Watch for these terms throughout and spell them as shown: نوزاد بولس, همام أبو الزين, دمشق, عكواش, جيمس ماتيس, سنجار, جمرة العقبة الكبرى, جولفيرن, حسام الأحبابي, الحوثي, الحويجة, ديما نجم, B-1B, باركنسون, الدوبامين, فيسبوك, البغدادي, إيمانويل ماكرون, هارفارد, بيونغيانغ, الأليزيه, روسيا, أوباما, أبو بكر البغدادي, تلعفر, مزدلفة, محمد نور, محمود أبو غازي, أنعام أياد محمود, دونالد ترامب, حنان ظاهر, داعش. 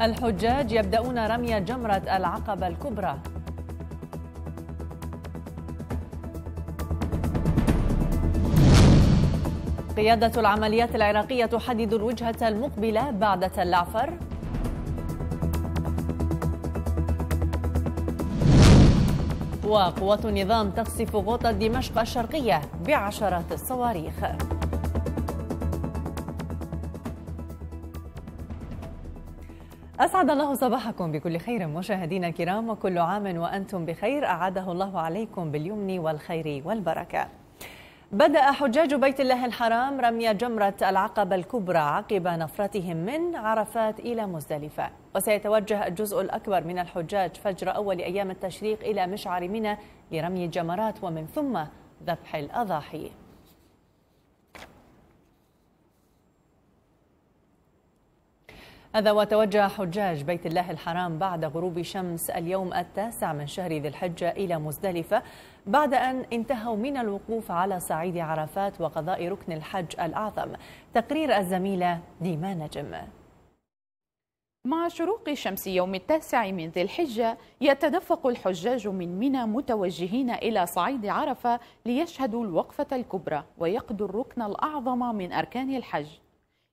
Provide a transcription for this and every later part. الحجاج يبدأون رمي جمرة العقبة الكبرى. قيادة العمليات العراقية تحدد الوجهة المقبلة بعد تلعفر. وقوات النظام تقصف غوطة دمشق الشرقية بعشرات الصواريخ. أسعد الله صباحكم بكل خير مشاهدينا الكرام، وكل عام وأنتم بخير، أعاده الله عليكم باليمن والخير والبركة. بدأ حجاج بيت الله الحرام رمي جمرة العقبة الكبرى عقب نفرتهم من عرفات إلى مزدلفة، وسيتوجه الجزء الأكبر من الحجاج فجر أول أيام التشريق إلى مشعر منى لرمي الجمرات ومن ثم ذبح الأضاحي. هذا وتوجه حجاج بيت الله الحرام بعد غروب شمس اليوم التاسع من شهر ذي الحجة إلى مزدلفة، بعد أن انتهوا من الوقوف على صعيد عرفات وقضاء ركن الحج الأعظم. تقرير الزميلة ديما نجم. مع شروق شمس يوم التاسع من ذي الحجة يتدفق الحجاج من منى متوجهين إلى صعيد عرفة ليشهدوا الوقفة الكبرى ويقضوا الركن الأعظم من أركان الحج.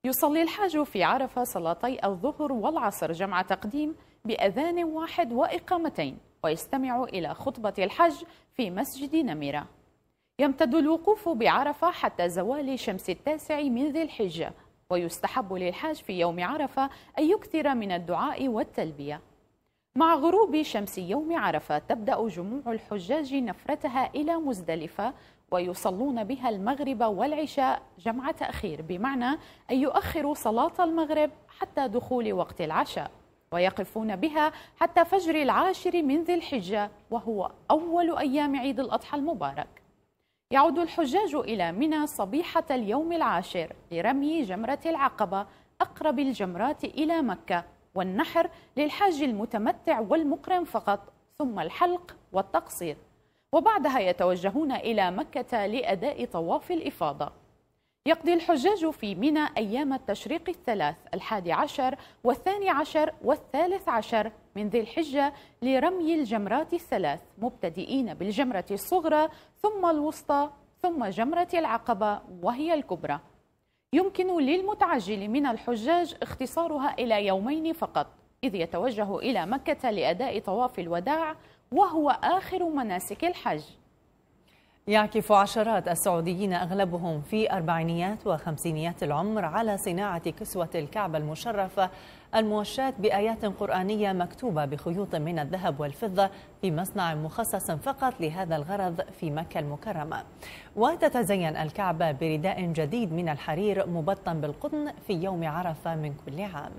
يصلي الحاج في عرفة صلاتي الظهر والعصر جمع تقديم بأذان واحد وإقامتين، ويستمع إلى خطبة الحج في مسجد نمرة. يمتد الوقوف بعرفة حتى زوال شمس التاسع من ذي الحجة، ويستحب للحاج في يوم عرفة أن يكثر من الدعاء والتلبية. مع غروب شمس يوم عرفة تبدأ جموع الحجاج نفرتها إلى مزدلفة، ويصلون بها المغرب والعشاء جمع تأخير، بمعنى أن يؤخروا صلاة المغرب حتى دخول وقت العشاء، ويقفون بها حتى فجر العاشر من ذي الحجة، وهو أول أيام عيد الأضحى المبارك. يعود الحجاج إلى منى صبيحة اليوم العاشر لرمي جمرة العقبة، أقرب الجمرات إلى مكة، والنحر للحاج المتمتع والمقرن فقط، ثم الحلق والتقصير، وبعدها يتوجهون إلى مكة لأداء طواف الإفاضة. يقضي الحجاج في منى أيام التشريق الثلاث، 11 و12 و13 من ذي الحجة لرمي الجمرات الثلاث، مبتدئين بالجمرة الصغرى ثم الوسطى ثم جمرة العقبة وهي الكبرى. يمكن للمتعجل من الحجاج اختصارها إلى يومين فقط، إذ يتوجه إلى مكة لأداء طواف الوداع، وهو آخر مناسك الحج. يعكف عشرات السعوديين أغلبهم في أربعينيات وخمسينيات العمر على صناعة كسوة الكعبة المشرفة الموشاة بآيات قرآنية مكتوبة بخيوط من الذهب والفضة في مصنع مخصص فقط لهذا الغرض في مكة المكرمة. وتتزين الكعبة برداء جديد من الحرير مبطن بالقطن في يوم عرفة من كل عام.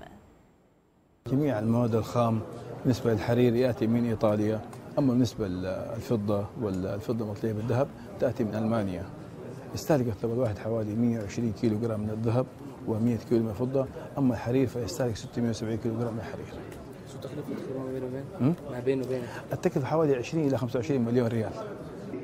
جميع المواد الخام بالنسبة للحرير يأتي من إيطاليا، أما بالنسبة للفضة والفضة المطلية بالذهب تأتي من ألمانيا. يستهلك الثوب الواحد حوالي 120 كيلو جرام من الذهب و100 كيلو من الفضة، أما الحرير فيستهلك 670 كيلو جرام من الحرير. شو تكلفة ما بينه وبين؟ التكلفة حوالي 20 إلى 25 مليون ريال.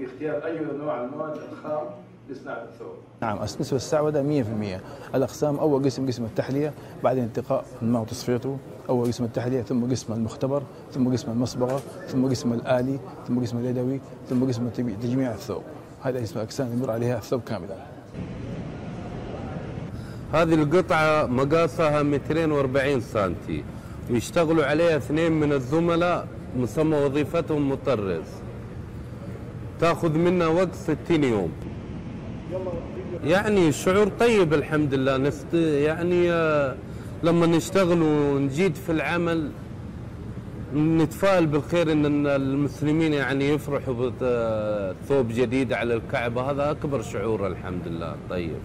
اختيار أي نوع من المواد الخام لصناعة الثوب؟ نعم، بالنسبة للسعودة 100%. الأقسام أول قسم التحلية، بعدين انتقاء الماء وتصفيته، أول قسم التحلية، ثم قسم المختبر، ثم قسم المصبغة، ثم قسم الآلي، ثم قسم اليدوي، ثم قسم تجميع الثوب. هذا اسم أقسام يمر عليها الثوب كاملا. هذه القطعة مقاسها 240 سنتي، ويشتغلوا عليها اثنين من الزملاء مسمى وظيفتهم مطرز. تأخذ منا وقت 60 يوم. يعني الشعور طيب الحمد لله، يعني لما نشتغل ونجيد في العمل نتفائل بالخير ان المسلمين يعني يفرحوا بثوب جديد على الكعبة، هذا اكبر شعور الحمد لله طيب.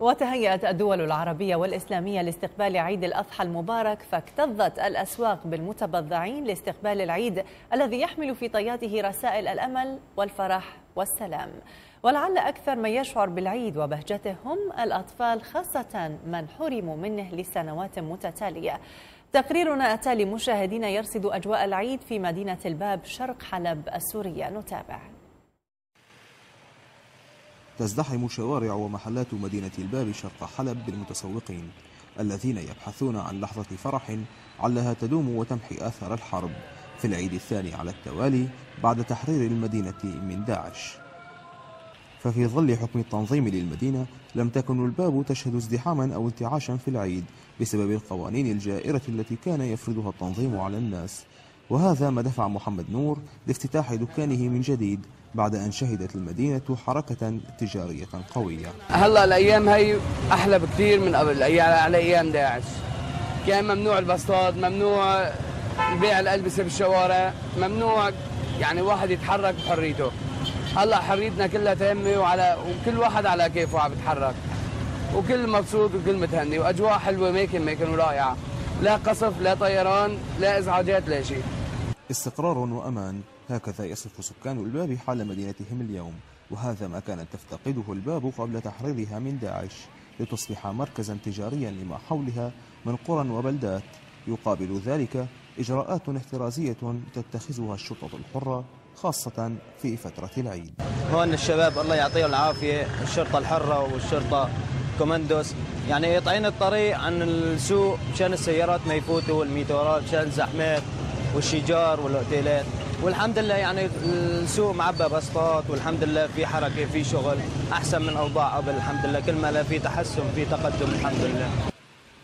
وتهيأت الدول العربية والإسلامية لاستقبال عيد الأضحى المبارك، فاكتظت الأسواق بالمتبضعين لاستقبال العيد الذي يحمل في طياته رسائل الأمل والفرح والسلام. ولعل أكثر من يشعر بالعيد وبهجته هم الأطفال، خاصة من حرموا منه لسنوات متتالية. تقريرنا التالي مشاهدينا يرصد أجواء العيد في مدينة الباب شرق حلب السورية. نتابع. تزدحم شوارع ومحلات مدينة الباب شرق حلب بالمتسوقين، الذين يبحثون عن لحظة فرح علها تدوم وتمحي أثر الحرب في العيد الثاني على التوالي بعد تحرير المدينة من داعش. ففي ظل حكم التنظيم للمدينة لم تكن الباب تشهد ازدحاما أو انتعاشا في العيد بسبب القوانين الجائرة التي كان يفرضها التنظيم على الناس، وهذا ما دفع محمد نور لافتتاح دكانه من جديد بعد أن شهدت المدينة حركة تجارية قوية. هلا الأيام هي أحلى بكثير من قبل على أيام داعش، كان ممنوع البساط، ممنوع بيع الألبسة بالشوارع، ممنوع يعني واحد يتحرك بحريته. هلا حريتنا كلها تهمه وكل واحد على كيفه عم يتحرك، وكل مبسوط وكل متهني، واجواء حلوه ميكن ورائعه، لا قصف لا طيران لا ازعاجات لا شيء. استقرار وامان، هكذا يصف سكان الباب حال مدينتهم اليوم، وهذا ما كانت تفتقده الباب قبل تحريرها من داعش، لتصبح مركزا تجاريا لما حولها من قرى وبلدات. يقابل ذلك اجراءات احترازيه تتخذها الشرطه الحره خاصة في فترة العيد. هون الشباب الله يعطيهم العافية، الشرطة الحرة والشرطة كوماندوس يعني يطعين الطريق عن السوق مشان السيارات ما يفوتوا، والميتورات مشان الزحمات والشجار والأوتيلات، والحمد لله يعني السوق معبى بسطات، والحمد لله في حركة في شغل أحسن من أوضاع قبل، الحمد لله كل ما لا في تحسن في تقدم الحمد لله.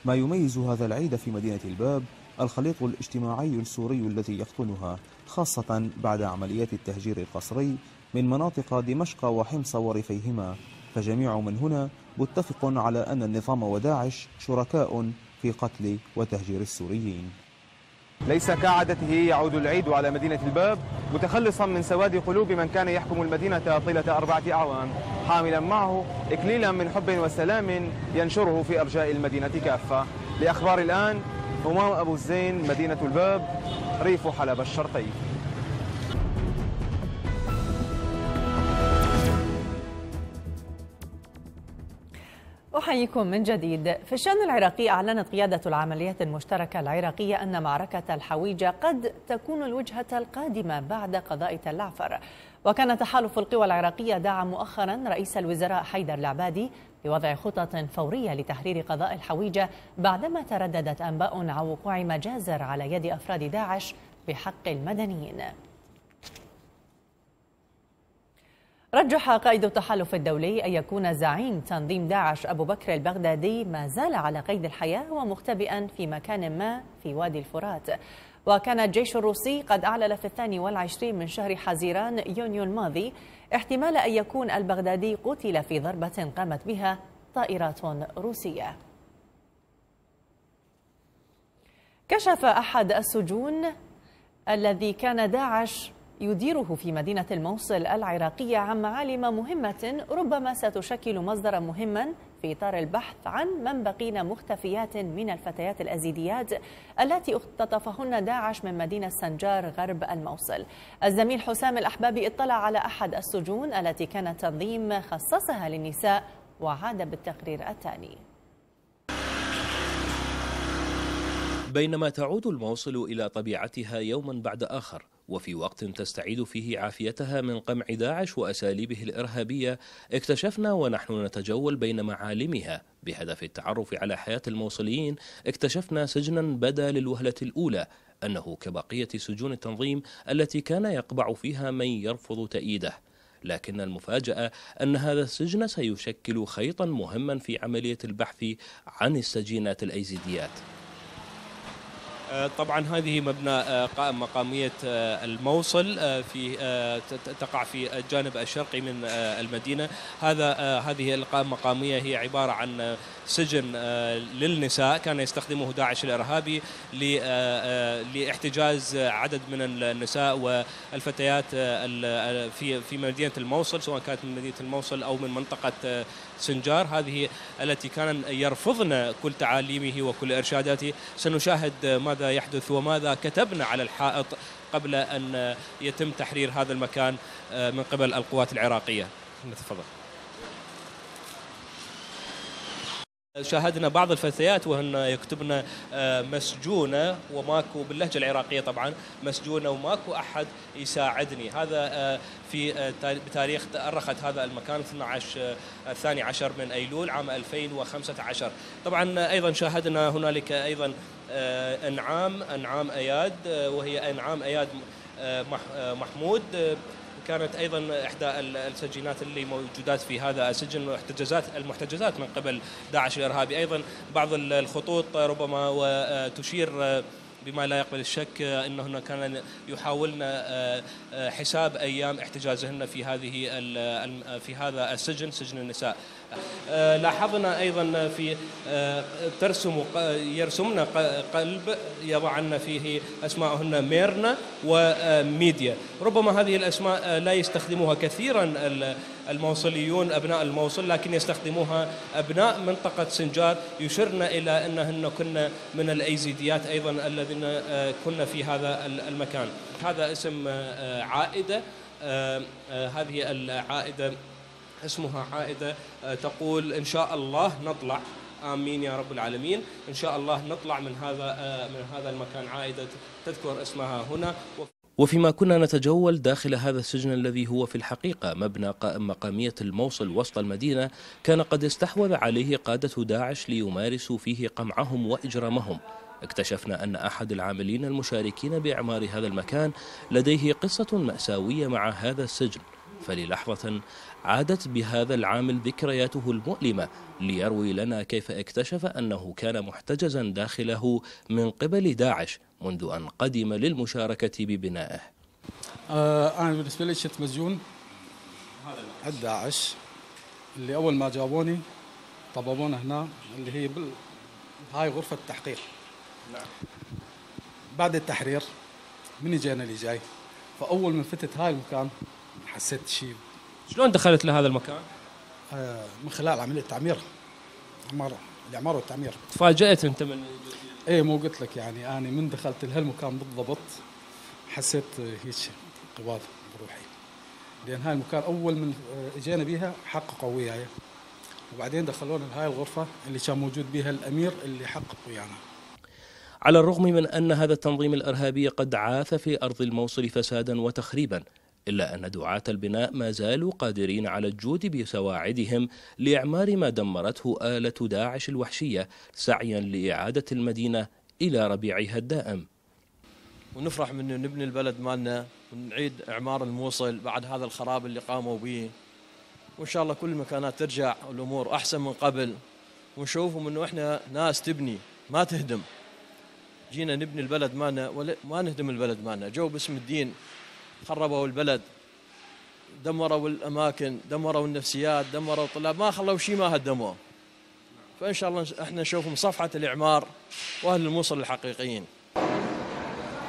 ما يميز هذا العيد في مدينة الباب الخليط الاجتماعي السوري الذي يقطنها، خاصة بعد عمليات التهجير القسري من مناطق دمشق وحمص وريفيهما، فجميع من هنا متفق على أن النظام وداعش شركاء في قتل وتهجير السوريين. ليس كعادته يعود العيد على مدينة الباب متخلصا من سواد قلوب من كان يحكم المدينة طيلة 4 أعوام، حاملا معه إكليلا من حب وسلام ينشره في أرجاء المدينة كافة. لأخبار الآن، همام أبو الزين، مدينة الباب، ريف حلب الشرقي. أحييكم من جديد. في الشأن العراقي، أعلنت قيادة العمليات المشتركة العراقية أن معركة الحويجة قد تكون الوجهة القادمة بعد قضاء تلعفر. وكان تحالف القوى العراقية دعا مؤخرا رئيس الوزراء حيدر العبادي بوضع خطط فورية لتحرير قضاء الحويجة بعدما ترددت أنباء عن وقوع مجازر على يد أفراد داعش بحق المدنيين. رجح قائد التحالف الدولي أن يكون زعيم تنظيم داعش أبو بكر البغدادي ما زال على قيد الحياة ومختبئا في مكان ما في وادي الفرات. وكان الجيش الروسي قد أعلن في 22 من شهر حزيران يونيو الماضي احتمال أن يكون البغدادي قتل في ضربة قامت بها طائرات روسية. كشف أحد السجون الذي كان داعش يديره في مدينة الموصل العراقية عن معالم مهمة ربما ستشكل مصدرا مهما في إطار البحث عن من بقين مختفيات من الفتيات الأزيديات التي اختطفهن داعش من مدينة سنجار غرب الموصل. الزميل حسام الأحبابي اطلع على أحد السجون التي كان التنظيم خصصها للنساء وعاد بالتقرير التالي. بينما تعود الموصل إلى طبيعتها يوما بعد آخر، وفي وقت تستعيد فيه عافيتها من قمع داعش وأساليبه الإرهابية، اكتشفنا ونحن نتجول بين معالمها بهدف التعرف على حياة الموصليين، اكتشفنا سجنا بدا للوهلة الأولى أنه كبقية سجون التنظيم التي كان يقبع فيها من يرفض تأييده، لكن المفاجأة أن هذا السجن سيشكل خيطا مهما في عملية البحث عن السجينات الأيزيديات. طبعا هذه مبنى قائم مقامية الموصل، تقع في الجانب الشرقي من المدينة. هذه القائمة المقامية هي عبارة عن سجن للنساء كان يستخدمه داعش الإرهابي لاحتجاز عدد من النساء والفتيات في مدينة الموصل، سواء كانت من مدينة الموصل أو من منطقة سنجار، هذه التي كان يرفضن كل تعاليمه وكل إرشاداته. سنشاهد ماذا يحدث وماذا كتبنا على الحائط قبل أن يتم تحرير هذا المكان من قبل القوات العراقية. نتفضل. شاهدنا بعض الفتيات وهن يكتبن مسجونة وماكو باللهجة العراقية طبعا، مسجونة وماكو أحد يساعدني. هذا في بتاريخ تأرخت هذا المكان 12 من أيلول عام 2015. طبعا أيضا شاهدنا هنالك أيضا أنعام أياد، وهي أنعام أياد محمود، كانت أيضا إحدى السجينات اللي موجودات في هذا السجن، المحتجزات من قبل داعش الإرهابي. أيضا بعض الخطوط ربما وتشير بما لا يقبل الشك أنهن كان يحاولن حساب أيام احتجازهن في هذا السجن، سجن النساء. لاحظنا أيضا في يرسمن قلب يضعن فيه أسماءهن ميرنا وميديا. ربما هذه الأسماء لا يستخدموها كثيرا الموصليون أبناء الموصل، لكن يستخدموها أبناء منطقة سنجار، يشرن إلى أنهن كنا من الأيزيديات أيضا الذين كنا في هذا المكان. هذا اسم عائدة، هذه العائدة اسمها عائدة، تقول إن شاء الله نطلع، آمين يا رب العالمين، إن شاء الله نطلع من هذا المكان. عائدة تذكر اسمها هنا. وفيما كنا نتجول داخل هذا السجن الذي هو في الحقيقة مبنى مقامية الموصل وسط المدينة، كان قد استحوذ عليه قادة داعش ليمارسوا فيه قمعهم وإجرامهم، اكتشفنا أن أحد العاملين المشاركين بإعمار هذا المكان لديه قصة مأساوية مع هذا السجن، فللحظة عادت بهذا العامل ذكرياته المؤلمة ليروي لنا كيف اكتشف أنه كان محتجزا داخله من قبل داعش منذ أن قدم للمشاركة ببنائه. أنا بالنسبة لي كنت مسجون عند داعش، اللي أول ما جابوني طببونا هنا اللي هي هاي غرفة التحقيق. بعد التحرير من جينا اللي جاي، فأول من فتت هاي المكان حسيت شيء. شلون دخلت لهذا المكان؟ من خلال عملية تعمير، الإعمار والتعمير. تفاجأت أنت من إيه؟ مو قلت لك يعني أنا من دخلت لهالمكان بالضبط حسيت هيك قباض بروحي، لأن هاي المكان أول من إجينا بيها حققوا وياي، وبعدين دخلونا لهاي الغرفة اللي كان موجود بيها الأمير اللي حقق ويانا. على الرغم من أن هذا التنظيم الإرهابي قد عاث في أرض الموصل فسادا وتخريبا، إلا أن دعاة البناء ما زالوا قادرين على الجود بسواعدهم لإعمار ما دمرته آلة داعش الوحشية، سعيا لإعادة المدينة إلى ربيعها الدائم. ونفرح من نبني البلد مالنا ونعيد إعمار الموصل بعد هذا الخراب اللي قاموا به، وإن شاء الله كل المكانات ترجع والأمور أحسن من قبل، ونشوفهم أنه إحنا ناس تبني ما تهدم. جينا نبني البلد مالنا وما نهدم البلد مالنا. جو باسم الدين خربوا البلد، دمروا الأماكن، دمروا النفسيات، دمروا الطلاب، ما خلوا شيء، ما هدموه. فإن شاء الله احنا نشوفهم صفحة الإعمار وأهل الموصل الحقيقيين.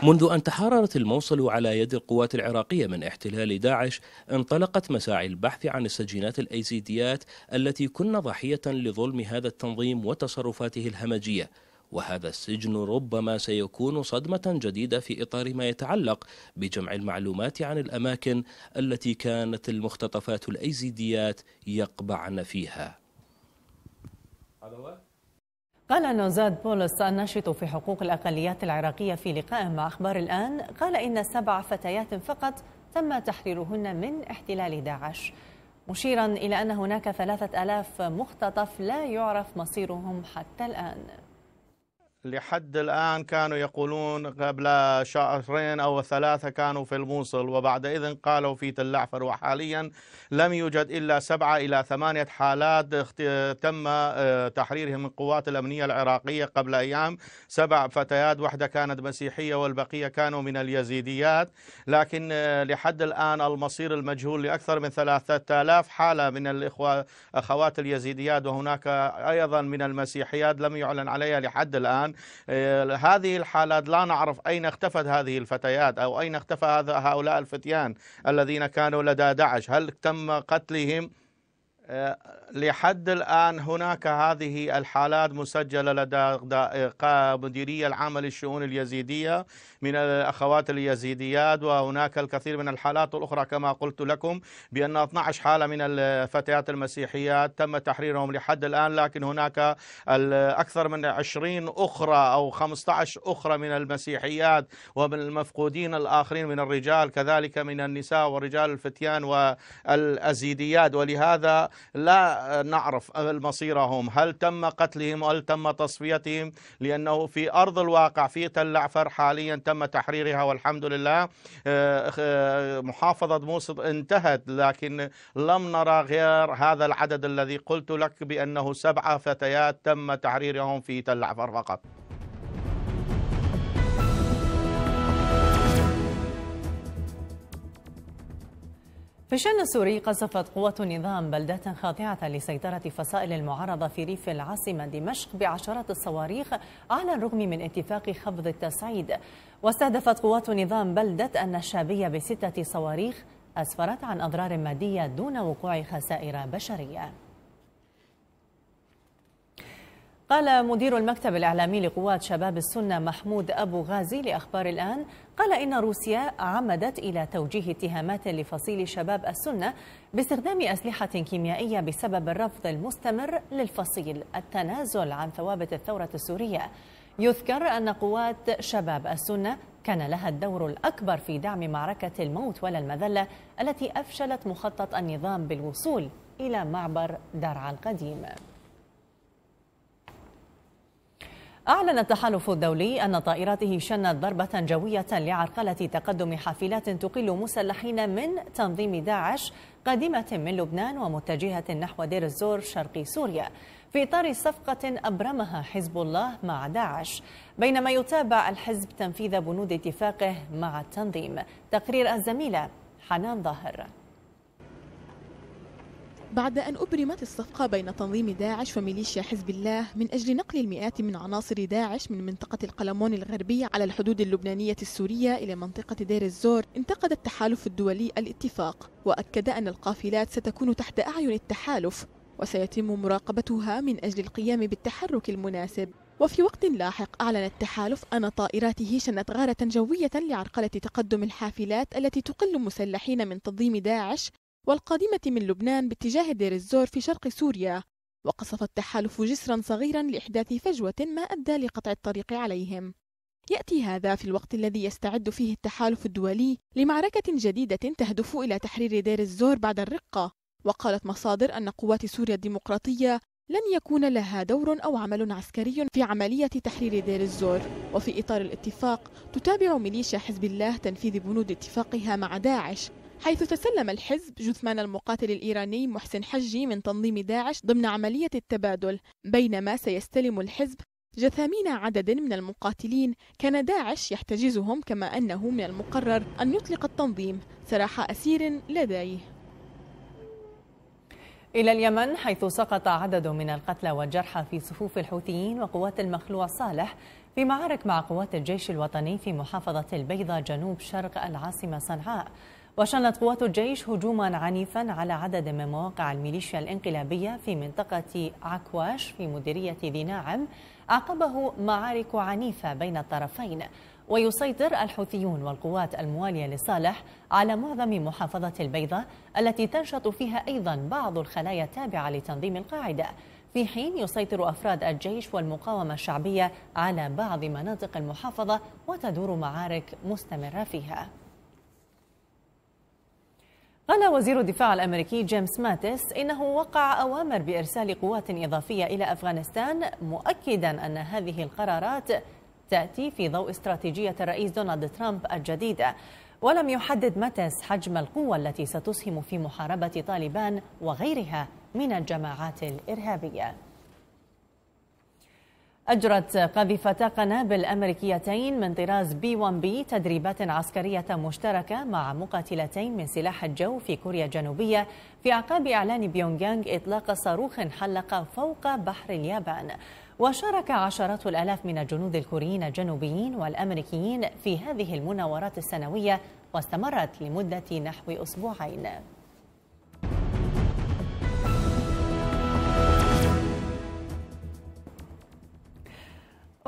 منذ أن تحررت الموصل على يد القوات العراقية من احتلال داعش، انطلقت مساعي البحث عن السجينات الأيزيديات التي كن ضحية لظلم هذا التنظيم وتصرفاته الهمجية، وهذا السجن ربما سيكون صدمة جديدة في إطار ما يتعلق بجمع المعلومات عن الأماكن التي كانت المختطفات الأيزيديات يقبعن فيها. قال نوزاد بولس الناشط في حقوق الأقليات العراقية في لقاء مع أخبار الآن، قال إن 7 فتيات فقط تم تحريرهن من احتلال داعش، مشيرا إلى أن هناك 3000 مختطف لا يعرف مصيرهم حتى الآن. لحد الآن كانوا يقولون قبل شهرين أو 3 كانوا في الموصل، وبعد إذن قالوا في تلعفر، وحاليا لم يوجد إلا 7 إلى 8 حالات تم تحريرهم من قوات الأمنية العراقية قبل أيام. 7 فتيات، واحدة كانت مسيحية والبقية كانوا من اليزيديات، لكن لحد الآن المصير المجهول لأكثر من 3000 حالة من الأخوات اليزيديات، وهناك أيضا من المسيحيات لم يعلن عليها لحد الآن. هذه الحالات لا نعرف أين اختفت هذه الفتيات أو أين اختفى هؤلاء الفتيان الذين كانوا لدى داعش، هل تم قتلهم؟ لحد الآن هناك هذه الحالات مسجلة لدى مديرية العامة للشؤون اليزيدية من الأخوات اليزيديات، وهناك الكثير من الحالات الأخرى كما قلت لكم بأن 12 حالة من الفتيات المسيحيات تم تحريرهم لحد الآن، لكن هناك أكثر من 20 أخرى أو 15 أخرى من المسيحيات ومن المفقودين الآخرين من الرجال كذلك من النساء ورجال الفتيان والأزيديات، ولهذا لا نعرف مصيرهم، هل تم قتلهم هل تم تصفيتهم، لأنه في أرض الواقع في تلعفر حاليا تم تحريرها والحمد لله. محافظة موصل انتهت، لكن لم نرى غير هذا العدد الذي قلت لك بأنه 7 فتيات تم تحريرهم في تلعفر فقط. في الشأن السوري، قصفت قوة النظام بلدة خاضعة لسيطرة فصائل المعارضة في ريف العاصمة دمشق بعشرات الصواريخ على الرغم من اتفاق خفض التصعيد، واستهدفت قوات النظام بلدة النشابية ب6 صواريخ أسفرت عن أضرار مادية دون وقوع خسائر بشرية. قال مدير المكتب الإعلامي لقوات شباب السنة محمود أبو غازي لأخبار الآن، قال إن روسيا عمدت إلى توجيه اتهامات لفصيل شباب السنة باستخدام أسلحة كيميائية بسبب الرفض المستمر للفصيل التنازل عن ثوابت الثورة السورية. يذكر أن قوات شباب السنة كان لها الدور الأكبر في دعم معركة الموت ولا المذلة التي أفشلت مخطط النظام بالوصول إلى معبر درعا القديم. أعلن التحالف الدولي أن طائراته شنت ضربة جوية لعرقلة تقدم حافلات تقل مسلحين من تنظيم داعش قادمة من لبنان ومتجهة نحو دير الزور شرقي سوريا في إطار صفقة أبرمها حزب الله مع داعش، بينما يتابع الحزب تنفيذ بنود اتفاقه مع التنظيم. تقرير الزميلة حنان ظاهر. بعد أن أبرمت الصفقة بين تنظيم داعش وميليشيا حزب الله من أجل نقل المئات من عناصر داعش من منطقة القلمون الغربية على الحدود اللبنانية السورية إلى منطقة دير الزور، انتقد التحالف الدولي الاتفاق وأكد أن القافلات ستكون تحت أعين التحالف وسيتم مراقبتها من أجل القيام بالتحرك المناسب. وفي وقت لاحق أعلن التحالف أن طائراته شنت غارة جوية لعرقلة تقدم الحافلات التي تقل مسلحين من تنظيم داعش والقادمة من لبنان باتجاه دير الزور في شرق سوريا، وقصف التحالف جسرا صغيرا لإحداث فجوة ما أدى لقطع الطريق عليهم. يأتي هذا في الوقت الذي يستعد فيه التحالف الدولي لمعركة جديدة تهدف إلى تحرير دير الزور بعد الرقة، وقالت مصادر أن قوات سوريا الديمقراطية لن يكون لها دور أو عمل عسكري في عملية تحرير دير الزور. وفي إطار الاتفاق تتابع ميليشيا حزب الله تنفيذ بنود اتفاقها مع داعش، حيث تسلم الحزب جثمان المقاتل الإيراني محسن حجي من تنظيم داعش ضمن عملية التبادل، بينما سيستلم الحزب جثامين عدد من المقاتلين كان داعش يحتجزهم، كما أنه من المقرر أن يطلق التنظيم سراح أسير لديه. إلى اليمن، حيث سقط عدد من القتلى والجرحى في صفوف الحوثيين وقوات المخلوع صالح في معارك مع قوات الجيش الوطني في محافظة البيضة جنوب شرق العاصمة صنعاء. وشنت قوات الجيش هجوما عنيفا على عدد من مواقع الميليشيا الانقلابية في منطقة عكواش في مديرية ذي ناعم، عقبه معارك عنيفة بين الطرفين. ويسيطر الحوثيون والقوات الموالية لصالح على معظم محافظة البيضة التي تنشط فيها أيضا بعض الخلايا التابعة لتنظيم القاعدة، في حين يسيطر أفراد الجيش والمقاومة الشعبية على بعض مناطق المحافظة وتدور معارك مستمرة فيها. قال وزير الدفاع الأمريكي جيمس ماتيس إنه وقع أوامر بإرسال قوات إضافية إلى أفغانستان، مؤكدا أن هذه القرارات تأتي في ضوء استراتيجية الرئيس دونالد ترامب الجديدة. ولم يحدد ماتيس حجم القوة التي ستسهم في محاربة طالبان وغيرها من الجماعات الإرهابية. أجرت قذيفتا قنابل أمريكيتين من طراز B-1B تدريبات عسكرية مشتركة مع مقاتلتين من سلاح الجو في كوريا الجنوبية في أعقاب إعلان بيونغيانغ إطلاق صاروخ حلق فوق بحر اليابان. وشارك عشرات الآلاف من الجنود الكوريين الجنوبيين والأمريكيين في هذه المناورات السنوية واستمرت لمدة نحو أسبوعين.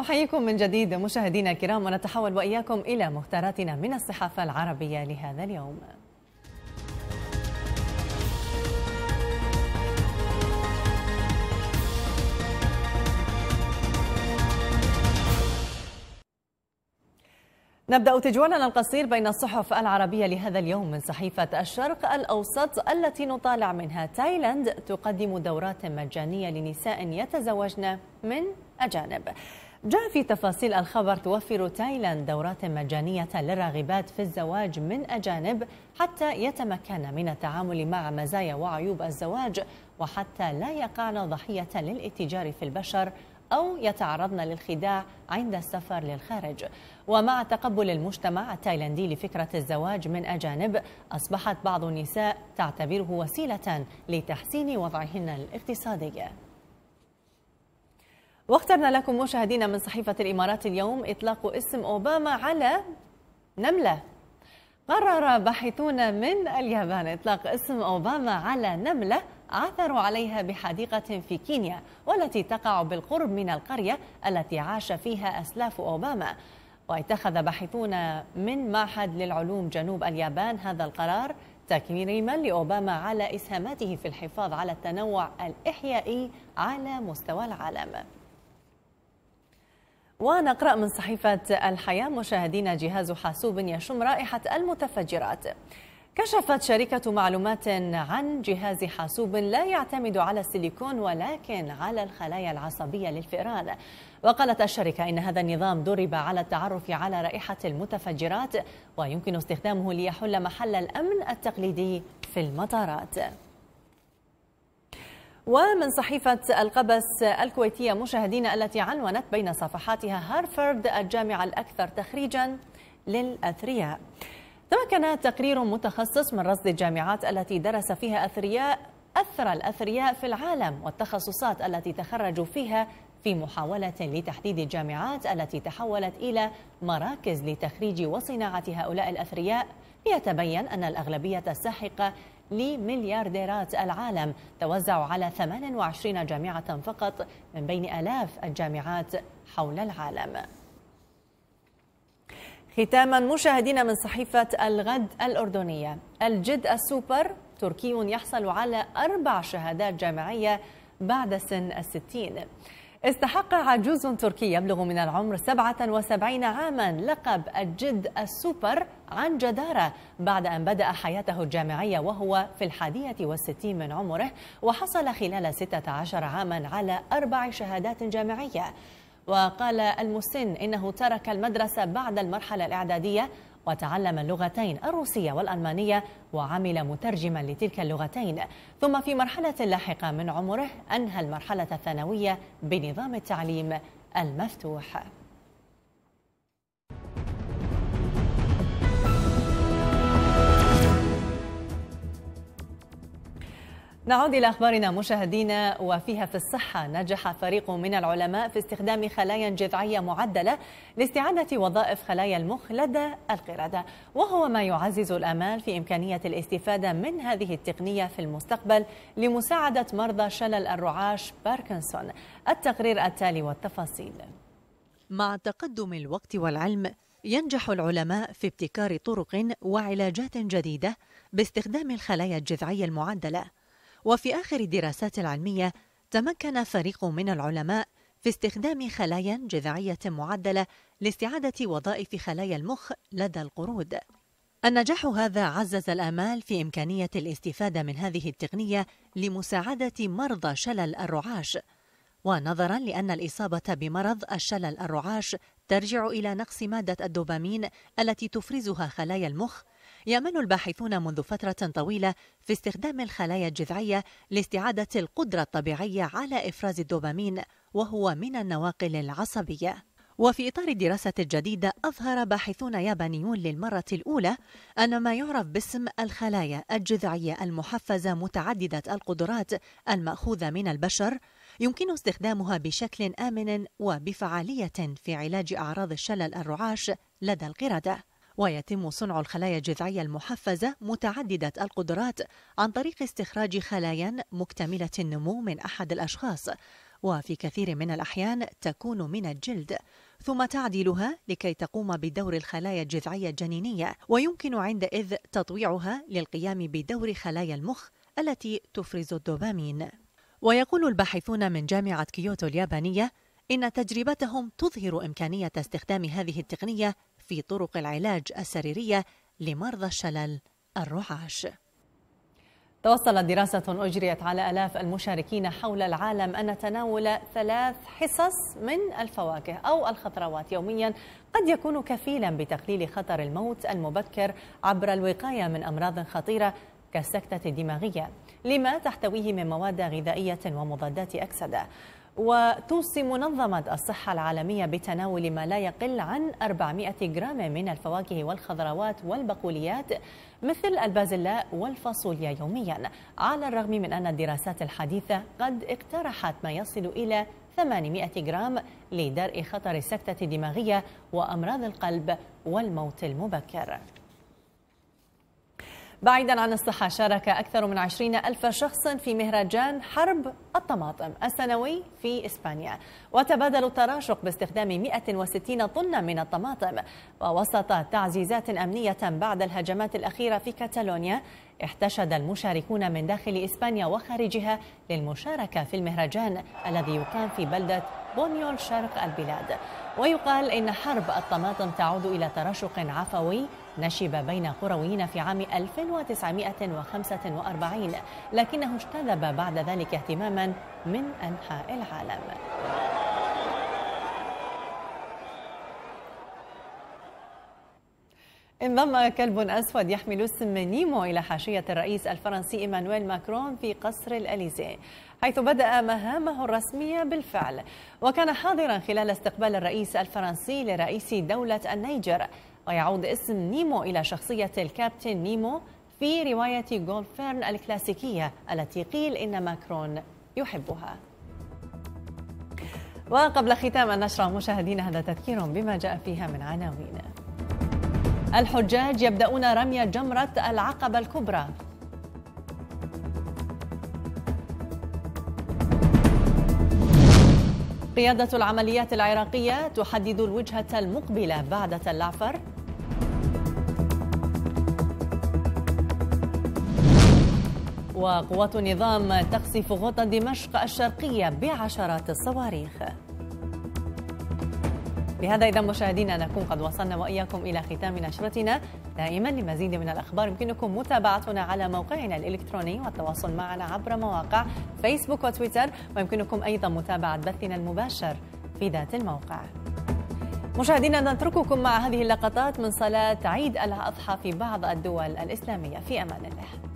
أحييكم من جديد مشاهدينا الكرام، ونتحول وإياكم إلى مختاراتنا من الصحافة العربية لهذا اليوم. نبدأ تجولنا القصير بين الصحف العربية لهذا اليوم من صحيفة الشرق الأوسط التي نطالع منها: تايلاند تقدم دورات مجانية لنساء يتزوجن من أجانب. جاء في تفاصيل الخبر: توفر تايلاند دورات مجانية للراغبات في الزواج من أجانب حتى يتمكن من التعامل مع مزايا وعيوب الزواج، وحتى لا يقعن ضحية للاتجار في البشر أو يتعرضن للخداع عند السفر للخارج. ومع تقبل المجتمع التايلاندي لفكرة الزواج من أجانب، أصبحت بعض النساء تعتبره وسيلة لتحسين وضعهن الاقتصادي. واخترنا لكم مشاهدينا من صحيفة الإمارات اليوم إطلاق اسم أوباما على نملة. قرر باحثون من اليابان إطلاق اسم أوباما على نملة عثروا عليها بحديقة في كينيا، والتي تقع بالقرب من القرية التي عاش فيها أسلاف أوباما. واتخذ باحثون من معهد للعلوم جنوب اليابان هذا القرار تكريما لأوباما على إسهاماته في الحفاظ على التنوع الإحيائي على مستوى العالم. ونقرأ من صحيفة الحياة مشاهدينا: جهاز حاسوب يشم رائحة المتفجرات. كشفت شركة معلومات عن جهاز حاسوب لا يعتمد على السيليكون ولكن على الخلايا العصبية للفئران. وقالت الشركة إن هذا النظام درب على التعرف على رائحة المتفجرات، ويمكن استخدامه ليحل محل الأمن التقليدي في المطارات. ومن صحيفة القبس الكويتية مشاهدينا التي عنونت بين صفحاتها: هارفارد الجامعة الأكثر تخريجا للأثرياء. تمكن تقرير متخصص من رصد الجامعات التي درس فيها أثر الأثرياء في العالم والتخصصات التي تخرجوا فيها، في محاولة لتحديد الجامعات التي تحولت إلى مراكز لتخريج وصناعة هؤلاء الأثرياء. ليتبين أن الأغلبية الساحقة لمليارديرات العالم توزع على 28 جامعة فقط من بين آلاف الجامعات حول العالم. ختاما مشاهدينا من صحيفة الغد الأردنية: الجد السوبر، تركي يحصل على 4 شهادات جامعية بعد سن 60. استحق عجوز تركي يبلغ من العمر 77 عاما لقب الجد السوبر عن جدارة، بعد أن بدأ حياته الجامعية وهو في 61 من عمره، وحصل خلال 16 عاما على 4 شهادات جامعية. وقال المسن إنه ترك المدرسة بعد المرحلة الإعدادية وتعلم اللغتين الروسية والألمانية، وعمل مترجما لتلك اللغتين. ثم في مرحلة لاحقة من عمره أنهى المرحلة الثانوية بنظام التعليم المفتوح. نعود إلى أخبارنا مشاهدينا، وفيها في الصحة: نجح فريق من العلماء في استخدام خلايا جذعية معدلة لاستعادة وظائف خلايا المخ لدى القردة، وهو ما يعزز الآمال في إمكانية الاستفادة من هذه التقنية في المستقبل لمساعدة مرضى شلل الرعاش باركنسون. التقرير التالي والتفاصيل. مع تقدم الوقت والعلم، ينجح العلماء في ابتكار طرق وعلاجات جديدة باستخدام الخلايا الجذعية المعدلة. وفي آخر الدراسات العلمية، تمكن فريق من العلماء في استخدام خلايا جذعية معدلة لاستعادة وظائف خلايا المخ لدى القرود. النجاح هذا عزز الآمال في إمكانية الاستفادة من هذه التقنية لمساعدة مرضى شلل الرعاش. ونظراً لأن الإصابة بمرض الشلل الرعاش ترجع إلى نقص مادة الدوبامين التي تفرزها خلايا المخ، يأمل الباحثون منذ فترة طويلة في استخدام الخلايا الجذعية لاستعادة القدرة الطبيعية على إفراز الدوبامين، وهو من النواقل العصبية. وفي إطار الدراسة الجديدة، أظهر باحثون يابانيون للمرة الأولى أن ما يعرف باسم الخلايا الجذعية المحفزة متعددة القدرات المأخوذة من البشر يمكن استخدامها بشكل آمن وبفعالية في علاج أعراض الشلل الرعاش لدى القردة. ويتم صنع الخلايا الجذعية المحفزة متعددة القدرات عن طريق استخراج خلايا مكتملة النمو من أحد الأشخاص، وفي كثير من الأحيان تكون من الجلد، ثم تعديلها لكي تقوم بدور الخلايا الجذعية الجنينية، ويمكن عندئذ تطويعها للقيام بدور خلايا المخ التي تفرز الدوبامين. ويقول الباحثون من جامعة كيوتو اليابانية إن تجربتهم تظهر إمكانية استخدام هذه التقنية في طرق العلاج السريرية لمرضى الشلل الرعاش. توصلت دراسة أجريت على آلاف المشاركين حول العالم أن تناول 3 حصص من الفواكه أو الخضروات يوميا قد يكون كفيلا بتقليل خطر الموت المبكر عبر الوقاية من أمراض خطيرة كالسكتة الدماغية لما تحتويه من مواد غذائية ومضادات أكسدة. وتوصي منظمة الصحة العالمية بتناول ما لا يقل عن 400 جرام من الفواكه والخضروات والبقوليات مثل البازلاء والفاصوليا يوميا، على الرغم من أن الدراسات الحديثة قد اقترحت ما يصل إلى 800 جرام لدرء خطر السكتة الدماغية وأمراض القلب والموت المبكر. بعيدا عن الصحة، شارك أكثر من 20,000 شخص في مهرجان حرب الطماطم السنوي في إسبانيا، وتبادلوا التراشق باستخدام 160 طنا من الطماطم. ووسط تعزيزات أمنية بعد الهجمات الأخيرة في كاتالونيا، احتشد المشاركون من داخل إسبانيا وخارجها للمشاركة في المهرجان الذي يقام في بلدة بونيول شرق البلاد. ويقال إن حرب الطماطم تعود إلى تراشق عفوي نشب بين قرويين في عام 1945، لكنه اجتذب بعد ذلك اهتماما من أنحاء العالم. انضم كلب أسود يحمل اسم نيمو إلى حاشية الرئيس الفرنسي إيمانويل ماكرون في قصر الأليزيه، حيث بدأ مهامه الرسمية بالفعل. وكان حاضرا خلال استقبال الرئيس الفرنسي لرئيس دولة النيجر. ويعود اسم نيمو إلى شخصية الكابتن نيمو في رواية جولفيرن الكلاسيكية التي قيل إن ماكرون يحبها. وقبل ختام النشرة مشاهدينا، هذا تذكير بما جاء فيها من عناوين. الحجاج يبدأون رمي جمرة العقبة الكبرى. قيادة العمليات العراقية تحدد الوجهة المقبلة بعد تلعفر. وقوات النظام تقصف غوطة دمشق الشرقية بعشرات الصواريخ. بهذا إذا مشاهدينا نكون قد وصلنا وإياكم إلى ختام نشرتنا. دائما لمزيد من الأخبار يمكنكم متابعتنا على موقعنا الإلكتروني والتواصل معنا عبر مواقع فيسبوك وتويتر، ويمكنكم أيضا متابعة بثنا المباشر في ذات الموقع. مشاهدينا نترككم مع هذه اللقطات من صلاة عيد الأضحى في بعض الدول الإسلامية. في أمان الله.